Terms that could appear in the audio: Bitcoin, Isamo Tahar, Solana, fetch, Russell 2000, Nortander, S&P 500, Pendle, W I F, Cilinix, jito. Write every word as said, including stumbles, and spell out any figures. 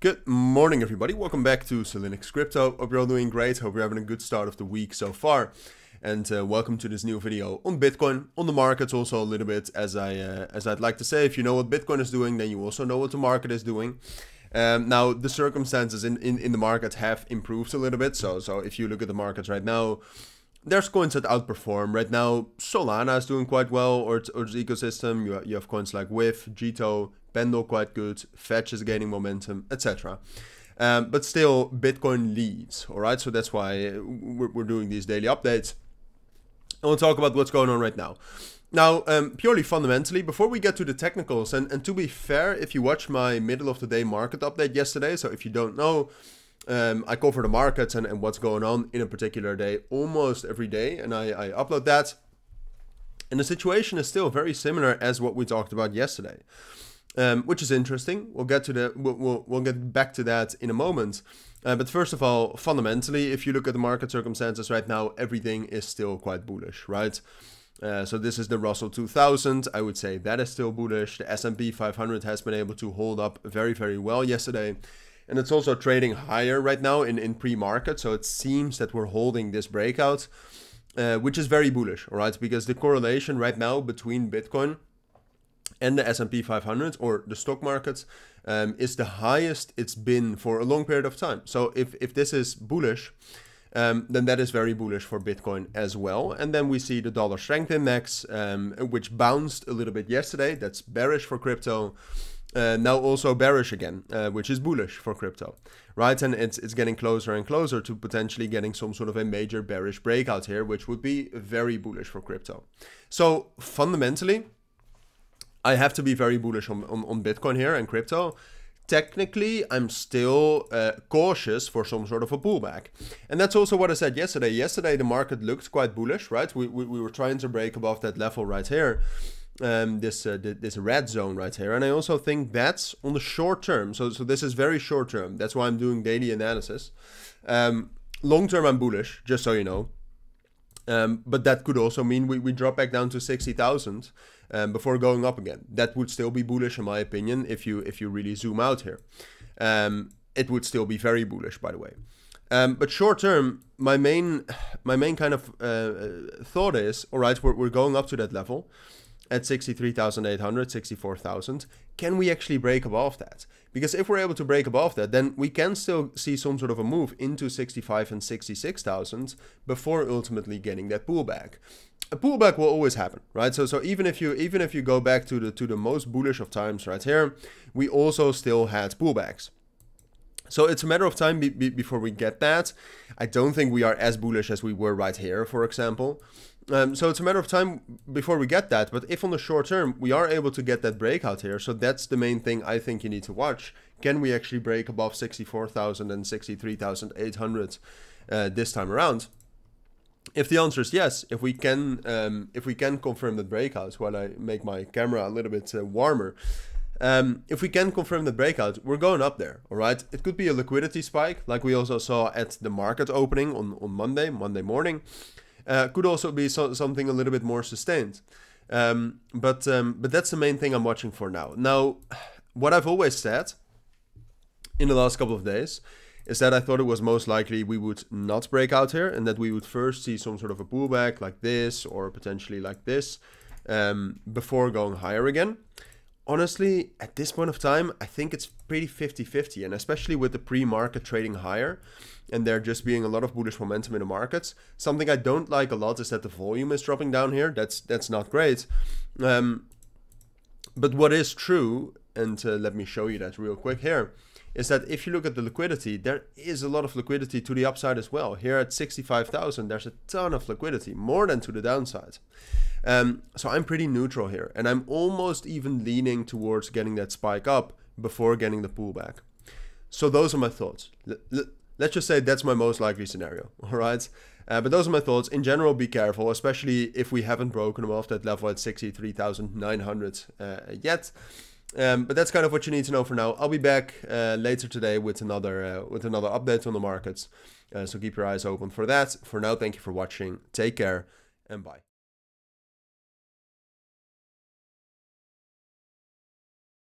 Good morning, everybody. Welcome back to Cilinix Crypto. Hope you're all doing great. Hope you're having a good start of the week so far. And uh, welcome to this new video on Bitcoin, on the markets also a little bit. As, I, uh, as I'd like to say, if you know what Bitcoin is doing, then you also know what the market is doing. Um, now, the circumstances in, in, in the market have improved a little bit. So, so if you look at the markets right now, there's coins that outperform. Right now, Solana is doing quite well, or its, or its ecosystem. You, you have coins like W I F, Jito, Pendle quite good, Fetch is gaining momentum, et cetera. Um, but still, Bitcoin leads, all right? So that's why we're, we're doing these daily updates. And we'll talk about what's going on right now. Now, um, purely fundamentally, before we get to the technicals, and, and to be fair, if you watch my middle of the day market update yesterday, so if you don't know, um, I cover the markets and, and what's going on in a particular day almost every day, and I, I upload that. And the situation is still very similar as what we talked about yesterday. Um, which is interesting. We'll get to the we'll, we'll, we'll get back to that in a moment. Uh, but first of all, fundamentally, if you look at the market circumstances right now, everything is still quite bullish, right? Uh, so this is the Russell two thousand. I would say that is still bullish. The S and P five hundred has been able to hold up very, very well yesterday. And it's also trading higher right now in, in pre-market. So it seems that we're holding this breakout, uh, which is very bullish, all right? Because the correlation right now between Bitcoin and the S and P five hundred, or the stock markets, um, is the highest it's been for a long period of time. So if, if this is bullish, um, then that is very bullish for Bitcoin as well. And then we see the dollar strength index, um, which bounced a little bit yesterday. That's bearish for crypto. Uh, now also bearish again, uh, which is bullish for crypto, right? And it's, it's getting closer and closer to potentially getting some sort of a major bearish breakout here, which would be very bullish for crypto. So fundamentally, I have to be very bullish on, on, on Bitcoin here and crypto. Technically, I'm still uh, cautious for some sort of a pullback. And that's also what I said yesterday. Yesterday, the market looked quite bullish, right? We, we, we were trying to break above that level right here, um, this, uh, th this red zone right here. And I also think that's on the short term. So, so this is very short term. That's why I'm doing daily analysis. Um, long term, I'm bullish, just so you know. Um, but that could also mean we, we drop back down to sixty thousand um, before going up again. That would still be bullish in my opinion if you if you really zoom out here. Um, it would still be very bullish, by the way. Um, but short term, my main my main kind of uh, thought is, all right, we're, we're going up to that level at sixty-three thousand eight hundred, sixty-four thousand. Can we actually break above that? Because if we're able to break above that, then we can still see some sort of a move into sixty-five and sixty-six thousand before ultimately getting that pullback. A pullback will always happen, right? So, so even if you even if you go back to the to the most bullish of times right here, we also still had pullbacks. So it's a matter of time be, be, before we get that. I don't think we are as bullish as we were right here, for example. Um, so it's a matter of time before we get that. But if on the short term, we are able to get that breakout here. So that's the main thing I think you need to watch. Can we actually break above sixty-four thousand and sixty-three thousand eight hundred uh, this time around? If the answer is yes, if we can um, if we can confirm the breakout, while I make my camera a little bit uh, warmer, Um, if we can confirm the breakout, we're going up there, all right? It could be a liquidity spike, like we also saw at the market opening on, on Monday, Monday morning. Uh, could also be so, something a little bit more sustained. Um, but, um, but that's the main thing I'm watching for now. Now, what I've always said in the last couple of days is that I thought it was most likely we would not break out here and that we would first see some sort of a pullback like this or potentially like this um, before going higher again. Honestly, at this point of time, I think it's pretty fifty fifty, and especially with the pre-market trading higher and there just being a lot of bullish momentum in the markets. Something I don't like a lot is that the volume is dropping down here. That's that's not great. Um, but what is true, and uh, let me show you that real quick here, is that if you look at the liquidity, there is a lot of liquidity to the upside as well. Here at sixty-five thousand, there's a ton of liquidity, more than to the downside. Um, so I'm pretty neutral here, and I'm almost even leaning towards getting that spike up before getting the pullback. So those are my thoughts. L l let's just say that's my most likely scenario, all right? Uh, but those are my thoughts. In general, be careful, especially if we haven't broken off that level at sixty-three thousand nine hundred uh, yet. Um, but that's kind of what you need to know for now. I'll be back uh, later today with another uh, with another update on the markets. Uh, so keep your eyes open for that. For now, thank you for watching. Take care and bye.